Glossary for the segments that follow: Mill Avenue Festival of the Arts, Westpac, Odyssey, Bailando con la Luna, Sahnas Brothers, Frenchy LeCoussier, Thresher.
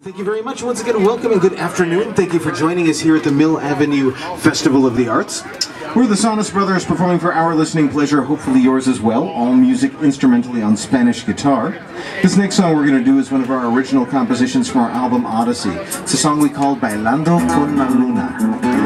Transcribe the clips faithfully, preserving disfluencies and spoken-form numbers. Thank you very much. Once again, welcome and good afternoon. Thank you for joining us here at the Mill Avenue Festival of the Arts. We're the Sahnas Brothers performing for our listening pleasure, hopefully yours as well, all music instrumentally on Spanish guitar. This next song we're going to do is one of our original compositions from our album Odyssey. It's a song we call Bailando con la Luna.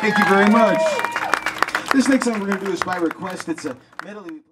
Thank you very much. This next song we're going to do is by request. It's a medley.